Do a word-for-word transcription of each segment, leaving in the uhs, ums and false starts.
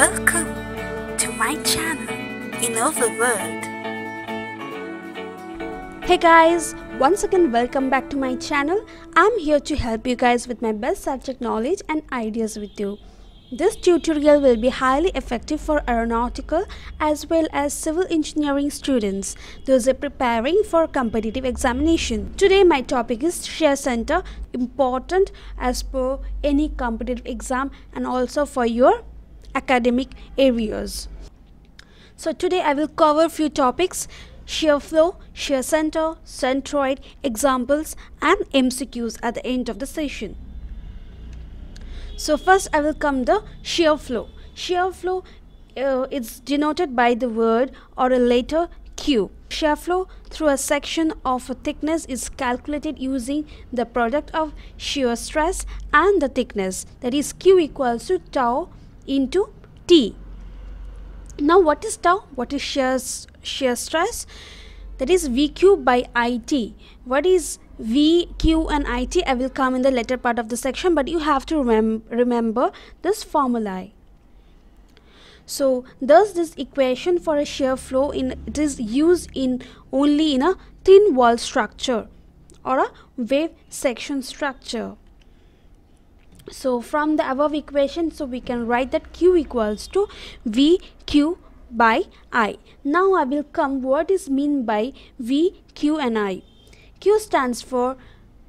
Welcome to my channel, Innova World. Hey guys, once again welcome back to my channel. I'm here to help you guys with my best subject knowledge and ideas with you. This tutorial will be highly effective for aeronautical as well as civil engineering students, those are preparing for competitive examination. Today my topic is shear center, important as per any competitive exam and also for your academic areas. So today I will cover few topics: shear flow, shear center, centroid, examples and M C Qs at the end of the session. So first I will come the shear flow. Shear flow uh, is denoted by the word or a letter Q. Shear flow through a section of a thickness is calculated using the product of shear stress and the thickness, that is Q equals to tau into T. Now what is tau? What is shear, shear stress? That is V Q by I T. What is V, Q and I T? I will come in the later part of the section, but you have to remem remember this formulae. So thus this equation for a shear flow in it is used in only in a thin wall structure or a wave section structure. So from the above equation, so we can write that Q equals to V Q by I. Now I will come what is mean by V, Q and I. Q stands for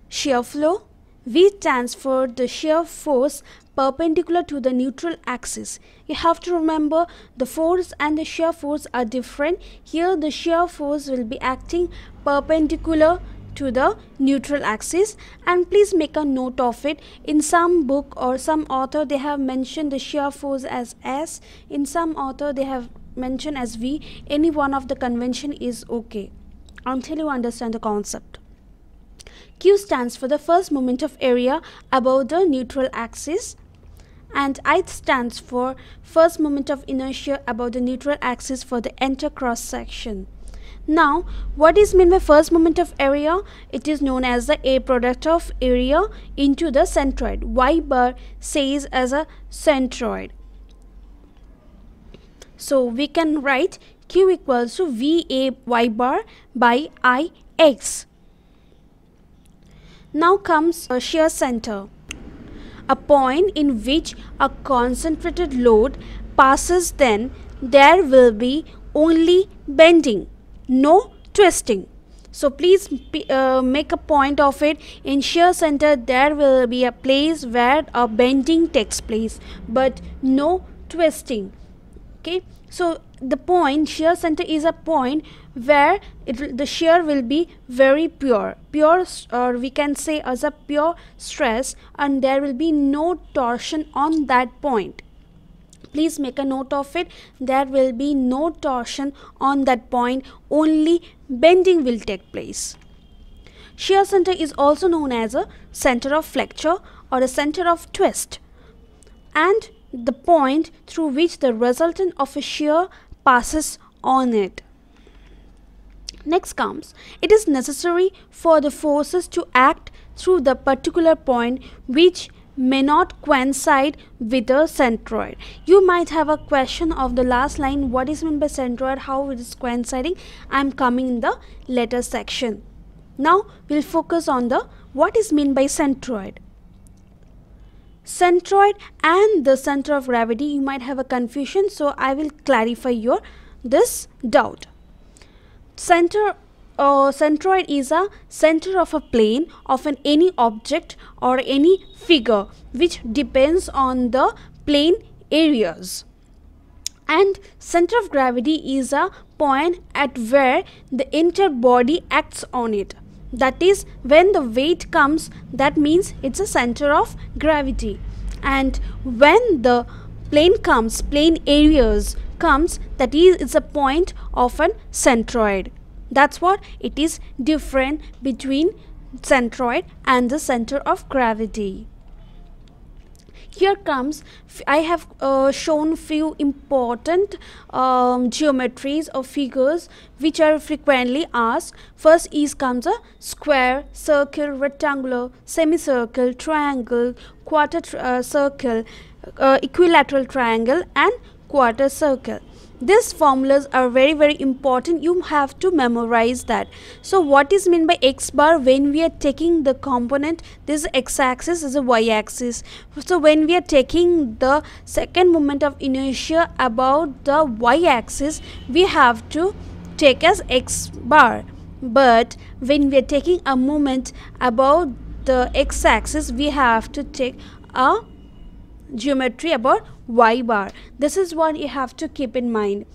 shear flow, V stands for the shear force perpendicular to the neutral axis. You have to remember the force and the shear force are different. Here the shear force will be acting perpendicular to the neutral axis, and please make a note of it. In some book or some author they have mentioned the shear force as S, in some author they have mentioned as V. Any one of the convention is okay until you understand the concept. Q stands for the first moment of area above the neutral axis, and I stands for first moment of inertia above the neutral axis for the entire cross section. Now what is meant by first moment of area? It is known as the A product of area into the centroid. Y bar says as a centroid. So we can write Q equals to V A Y bar by I X. Now comes a shear center, a point in which a concentrated load passes, then there will be only bending, no twisting. So please uh, make a point of it. In shear center there will be a place where a bending takes place but no twisting. Okay, so the point shear center is a point where it, the shear will be very pure pure or we can say as a pure stress, and there will be no torsion on that point. Please make a note of it. There will be no torsion on that point, only bending will take place. Shear center is also known as a center of flexure or a center of twist, and the point through which the resultant of a shear passes on it. Next comes, it is necessary for the forces to act through the particular point which may not coincide with a centroid. You might have a question of the last line, what is meant by centroid, how it is coinciding. I am coming in the later section. Now we'll focus on the what is meant by centroid. Centroid and the center of gravity, you might have a confusion, so I will clarify your this doubt. Center Uh, centroid is a center of a plane of an any object or any figure which depends on the plane areas, and center of gravity is a point at where the entire body acts on it. That is when the weight comes, that means it's a center of gravity, and when the plane comes, plane areas comes, that is it's a point of an centroid. That's what it is different between centroid and the center of gravity. Here comes, I have uh, shown few important um, geometries or figures which are frequently asked. First is comes a square, circle, rectangular, semicircle, triangle, quarter uh, circle, uh, equilateral triangle and quarter circle. These formulas are very very important, you have to memorize that. So what is meant by x bar? When we are taking the component, this x axis is a y axis. So when we are taking the second moment of inertia about the y axis, we have to take as x bar. But when we are taking a moment about the x axis, we have to take a geometry about y bar. This is what you have to keep in mind,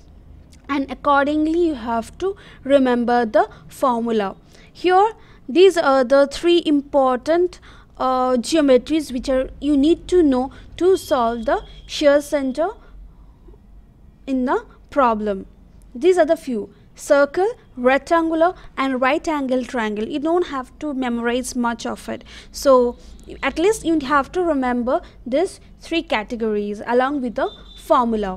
and accordingly you have to remember the formula. Here these are the three important uh, geometries which are you need to know to solve the shear center in the problem. These are the few: circle, rectangular and right angle triangle. You don't have to memorize much of it, so at least you have to remember these three categories along with the formula.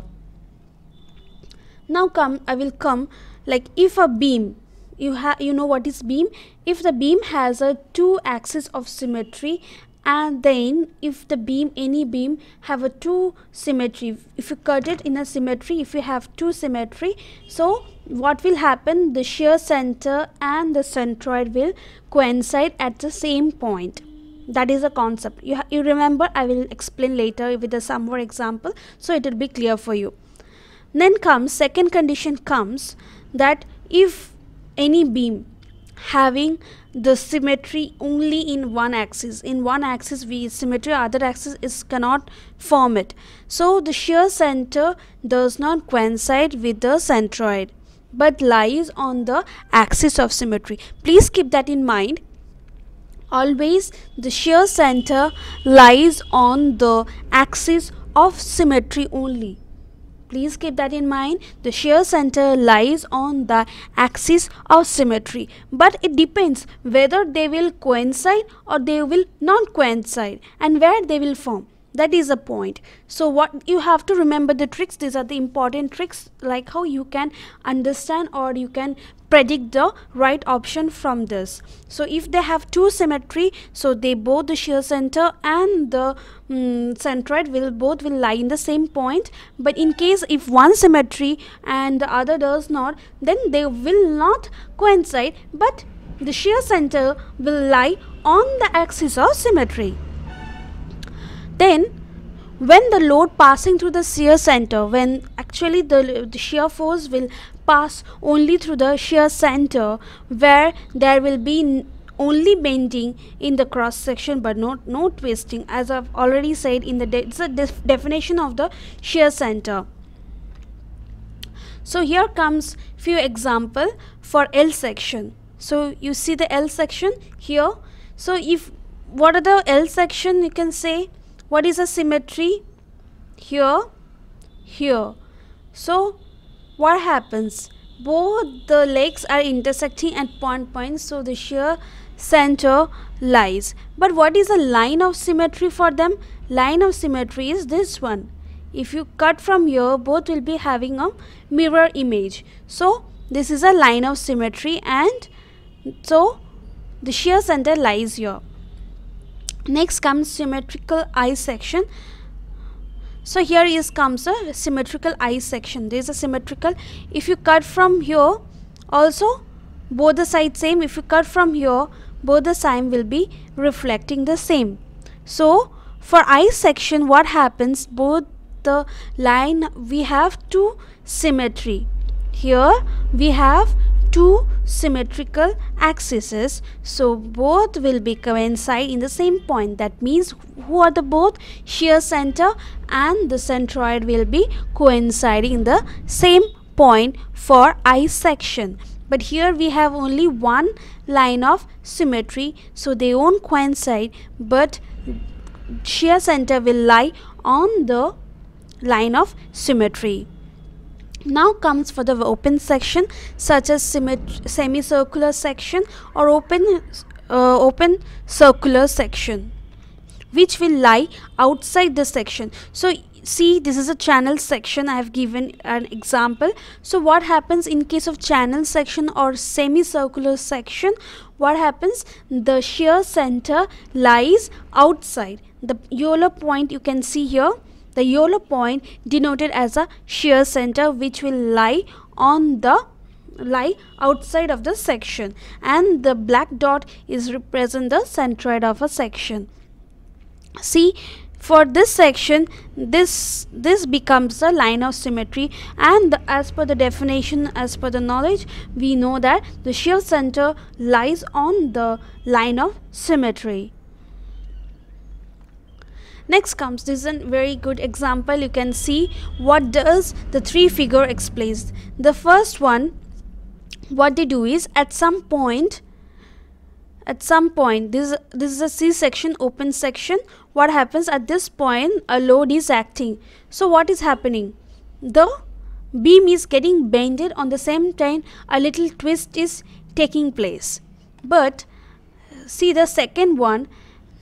Now come I will come like if a beam, you have you know what is beam. If the beam has a two axis of symmetry, and then if the beam, any beam have a two symmetry, if you cut it in a symmetry, if you have two symmetry, so what will happen? The shear center and the centroid will coincide at the same point. That is a concept. You, you remember, I will explain later with a some more example, so it will be clear for you. Then comes second condition comes that if any beam having the symmetry only in one axis, in one axis we symmetry, other axis is cannot form it. So the shear center does not coincide with the centroid but lies on the axis of symmetry. Please keep that in mind. Always the shear center lies on the axis of symmetry only. Please keep that in mind. The shear center lies on the axis of symmetry, but it depends whether they will coincide or they will not coincide and where they will form. That is the point. So what you have to remember the tricks. These are the important tricks, like how you can understand or you can predict the right option from this. So if they have two symmetry, so they both the shear center and the um, centroid will both will lie in the same point. But in case if one symmetry and the other does not, then they will not coincide, but the shear center will lie on the axis of symmetry. Then when the load passing through the shear center, when actually the, the shear force will pass only through the shear center, where there will be only bending in the cross section but not no twisting, as I've already said in the de it's a def definition of the shear center. So here comes few example for L section. So you see the L section here. So if what are the L section, you can say what is a symmetry here, here. So what happens? Both the legs are intersecting at point points, so the shear center lies. But what is a line of symmetry for them? Line of symmetry is this one. If you cut from here, both will be having a mirror image. So this is a line of symmetry, and so the shear center lies here. Next comes symmetrical I section. So here is comes a symmetrical I section. There is a symmetrical. If you cut from here, also both the sides same. If you cut from here, both the side will be reflecting the same. So for I section, what happens? Both the line, we have two symmetry. Here we have two symmetrical axes, so both will be coincide in the same point. That means who are the both? Shear center and the centroid will be coinciding in the same point for I section. But here we have only one line of symmetry, so they won't coincide, but shear center will lie on the line of symmetry. Now comes for the open section, such as semicircular section or open uh, open circular section, which will lie outside the section. So see, this is a channel section. I have given an example. So what happens in case of channel section or semicircular section? What happens? The shear center lies outside. The yellow point you can see here, the yellow point denoted as a shear center, which will lie on the lie outside of the section, and the black dot is represent the centroid of a section. See, for this section, this this becomes the line of symmetry, and the, as per the definition, as per the knowledge, we know that the shear center lies on the line of symmetry. Next comes, this is a very good example. You can see what does the three figure explains. The first one, what they do is, at some point at some point this this is a C section, open section. What happens at this point? A load is acting. So what is happening? The beam is getting bended. On the same time, a little twist is taking place. But see the second one.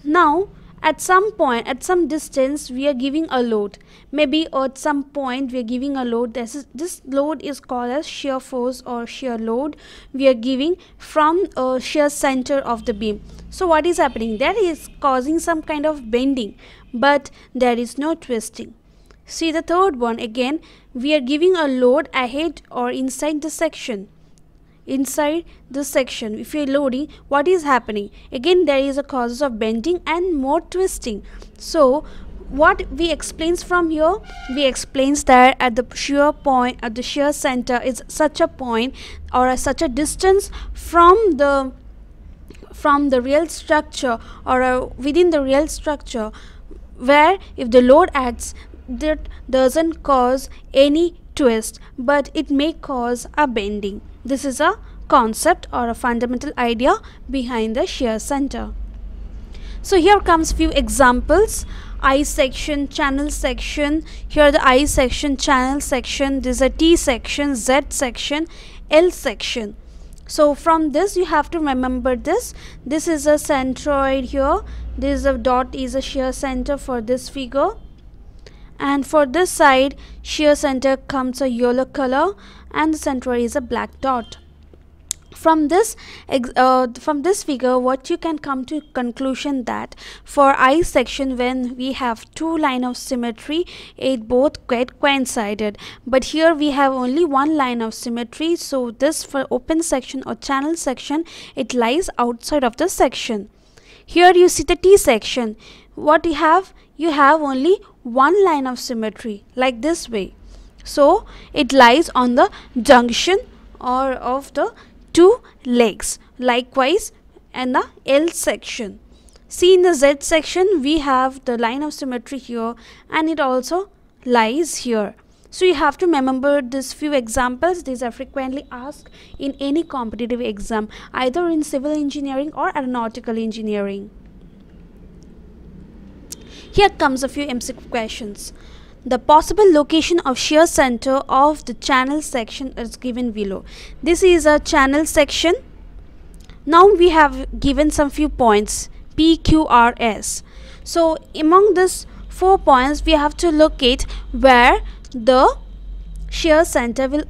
Now at some point, at some distance, we are giving a load. Maybe at some point we are giving a load. This is, this load is called as shear force or shear load. We are giving from a shear center of the beam. So what is happening? That is causing some kind of bending, but there is no twisting. See the third one again. We are giving a load ahead or inside the section. Inside the section, if you are loading, what is happening? Again, there is a cause of bending and more twisting. So what we explains from here, we explains that at the shear point, at the shear center is such a point or a, such a distance from the from the real structure or uh, within the real structure, where if the load acts, that doesn't cause any twist, but it may cause a bending. This is a concept or a fundamental idea behind the shear center. So here comes few examples. I section, channel section. Here the I section, channel section. This is a T section, Z section, L section. So from this you have to remember this. This is a centroid here. This is a dot is a shear center for this figure. And for this side, shear center comes a yellow color and the centroid is a black dot. From this uh, from this figure, what you can come to conclusion that for I section, when we have two line of symmetry, it both get coincided. But here we have only one line of symmetry. So this for open section or channel section, it lies outside of the section. Here you see the T section. What you have? You have only one line of symmetry, like this way. So it lies on the junction or of the two legs, likewise in the L section. See, in the Z section we have the line of symmetry here and it also lies here. So you have to remember these few examples. These are frequently asked in any competitive exam, either in civil engineering or aeronautical engineering. Here comes a few M C Q questions. The possible location of shear center of the channel section is given below. This is a channel section. Now we have given some few points P, Q, R, S. So among these four points we have to locate where the shear center will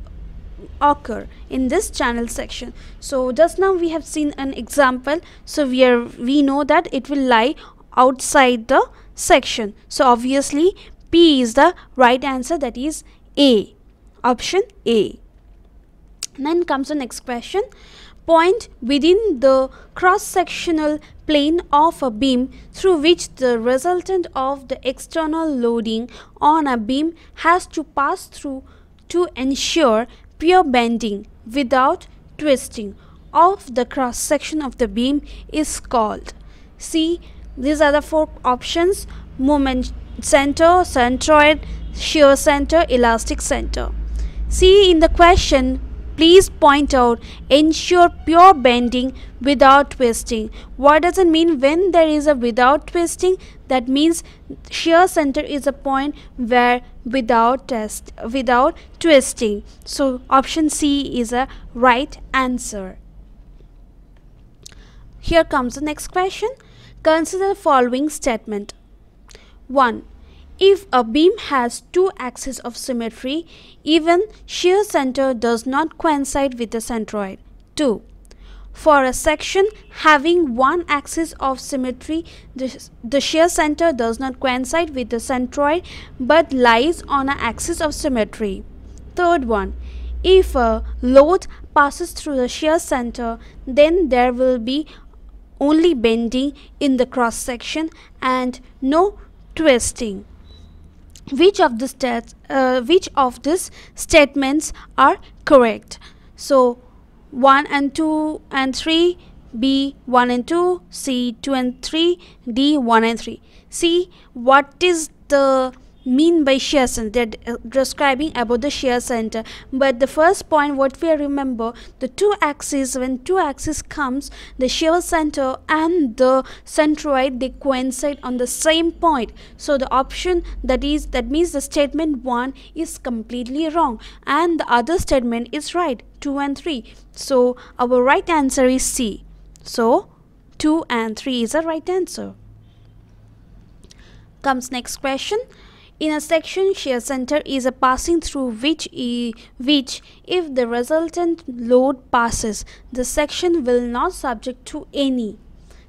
occur in this channel section. So just now we have seen an example. So we are we know that it will lie outside the section. So obviously P is the right answer, that is A, option A. Then comes the next question. Point within the cross-sectional plane of a beam through which the resultant of the external loading on a beam has to pass through to ensure pure bending without twisting of the cross-section of the beam is called. See, these are the four options: moment center, centroid, shear center, elastic center. See, in the question, please point out ensure pure bending without twisting. What does it mean when there is a without twisting? That means shear center is a point where without test, without twisting. So option C is a right answer. Here comes the next question. Consider the following statement. one. If a beam has two axes of symmetry, even shear center does not coincide with the centroid. two. For a section having one axis of symmetry, the, the shear center does not coincide with the centroid but lies on an axis of symmetry. Third one, if a load passes through the shear center, then there will be only bending in the cross section and no twisting. Which of the stats, uh, which of these statements are correct? So one and two and three, B one and two, C two and three, D one and three. See what is the mean by shear center. They're uh, describing about the shear center, but the first point what we remember, the two axes, when two axes comes, the shear center and the centroid, they coincide on the same point. So the option that is that means the statement one is completely wrong and the other statement is right, two and three. So our right answer is C. So two and three is the right answer. Comes next question. In a section, shear center is a passing through which, e, which if the resultant load passes, the section will not subject to any.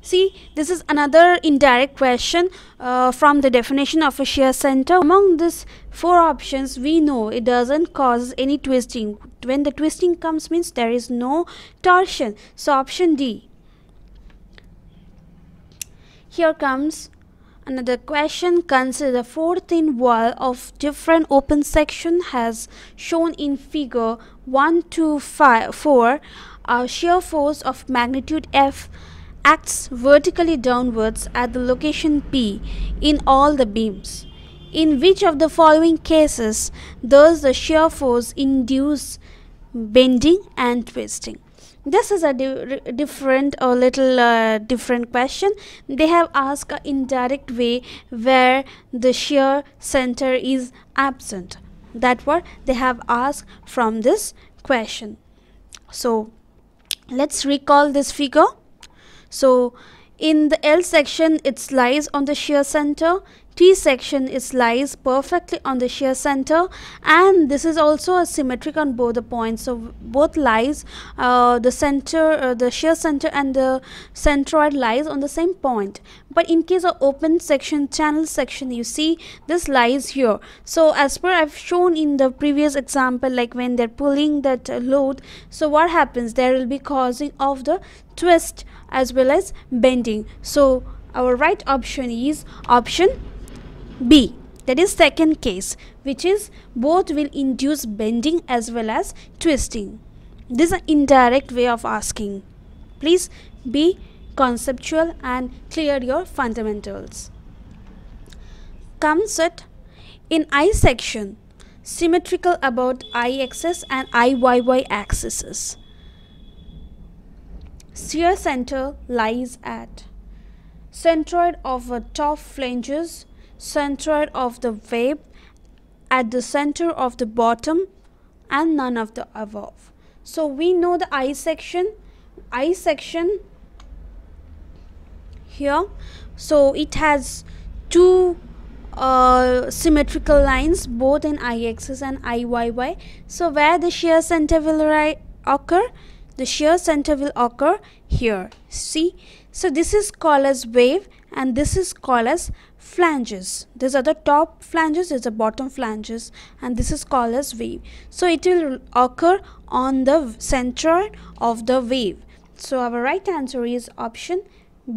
See, this is another indirect question uh, from the definition of a shear center. Among these four options, we know it doesn't cause any twisting. When the twisting comes means there is no torsion. So option D. Here comes another question. Consider the fourth thin wall of different open section as shown in figure one, two, five, four. A shear force of magnitude F acts vertically downwards at the location P in all the beams. In which of the following cases does the shear force induce bending and twisting? This is a di different or little uh, different question. They have asked an indirect way where the shear center is absent. That's what they have asked from this question. So let's recall this figure. So in the L section, it lies on the shear center. T section is lies perfectly on the shear center, and this is also asymmetric on both the points. So both lies, uh, the center, uh, the shear center and the centroid lies on the same point. But in case of open section, channel section, you see this lies here. So as per I've shown in the previous example, like when they're pulling that uh, load, so what happens? There will be causing of the twist as well as bending. So our right option is option B, that is second case, which is both will induce bending as well as twisting. This is an indirect way of asking. Please be conceptual and clear your fundamentals. Comes it in I section, symmetrical about I axis and I Y Y axes. Shear center lies at centroid of a top flanges, centroid of the wave, at the center of the bottom, and none of the above. So we know the I section, I section here. So it has two uh, symmetrical lines, both in I axis and I Y Y. So where the shear center will occur? The shear center will occur here. See, so this is called as wave and this is called as flanges. These are the top flanges, these are bottom flanges, and this is called as wave. So it will occur on the center of the wave. So our right answer is option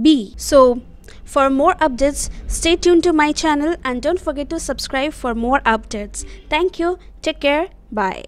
B. So for more updates, stay tuned to my channel and don't forget to subscribe for more updates. Thank you. Take care. Bye.